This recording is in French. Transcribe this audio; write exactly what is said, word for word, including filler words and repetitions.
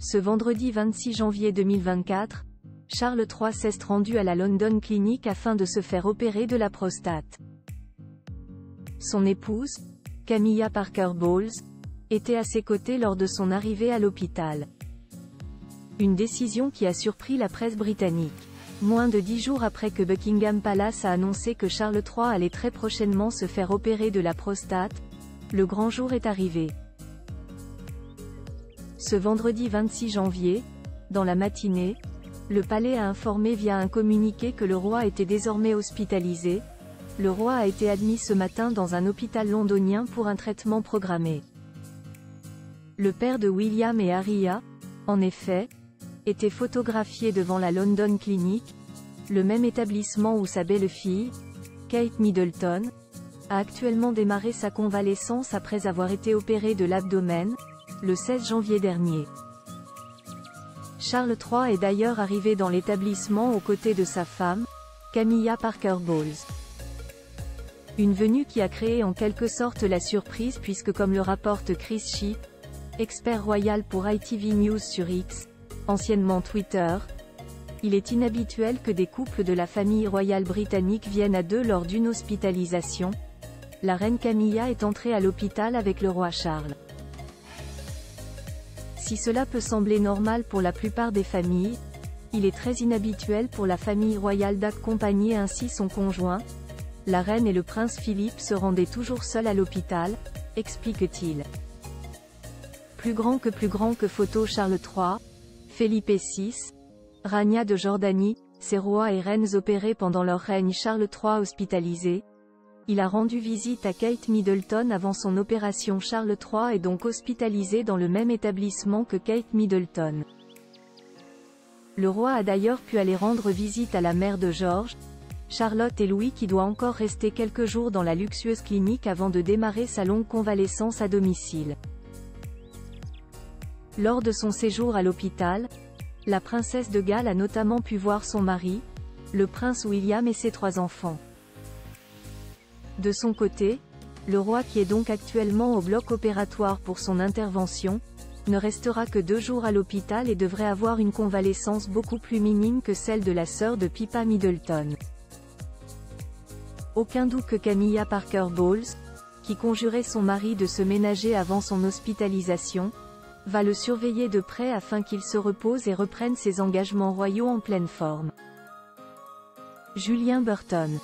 Ce vendredi vingt-six janvier deux mille vingt-quatre, Charles trois s'est rendu à la London Clinic afin de se faire opérer de la prostate. Son épouse, Camilla Parker Bowles, était à ses côtés lors de son arrivée à l'hôpital. Une décision qui a surpris la presse britannique. Moins de dix jours après que Buckingham Palace a annoncé que Charles trois allait très prochainement se faire opérer de la prostate, le grand jour est arrivé. Ce vendredi vingt-six janvier, dans la matinée, le palais a informé via un communiqué que le roi était désormais hospitalisé. Le roi a été admis ce matin dans un hôpital londonien pour un traitement programmé. Le père de William et Harry, en effet, était photographié devant la London Clinic, le même établissement où sa belle-fille, Kate Middleton, a actuellement démarré sa convalescence après avoir été opérée de l'abdomen, le seize janvier dernier. Charles trois est d'ailleurs arrivé dans l'établissement aux côtés de sa femme, Camilla Parker Bowles. Une venue qui a créé en quelque sorte la surprise puisque, comme le rapporte Chris Ship, expert royal pour I T V News sur X, anciennement Twitter, il est inhabituel que des couples de la famille royale britannique viennent à deux lors d'une hospitalisation. La reine Camilla est entrée à l'hôpital avec le roi Charles. Si cela peut sembler normal pour la plupart des familles, il est très inhabituel pour la famille royale d'accompagner ainsi son conjoint. La reine et le prince Philippe se rendaient toujours seuls à l'hôpital, explique-t-il. Plus grand que plus grand que photo Charles trois, Philippe six, Rania de Jordanie, ces rois et reines opérés pendant leur règne. Charles trois hospitalisé. Il a rendu visite à Kate Middleton avant son opération. Charles trois est donc hospitalisé dans le même établissement que Kate Middleton. Le roi a d'ailleurs pu aller rendre visite à la mère de George, Charlotte et Louis, qui doit encore rester quelques jours dans la luxueuse clinique avant de démarrer sa longue convalescence à domicile. Lors de son séjour à l'hôpital, la princesse de Galles a notamment pu voir son mari, le prince William, et ses trois enfants. De son côté, le roi, qui est donc actuellement au bloc opératoire pour son intervention, ne restera que deux jours à l'hôpital et devrait avoir une convalescence beaucoup plus minime que celle de la sœur de Pippa Middleton. Aucun doute que Camilla Parker Bowles, qui conjurait son mari de se ménager avant son hospitalisation, va le surveiller de près afin qu'il se repose et reprenne ses engagements royaux en pleine forme. Julien Burton.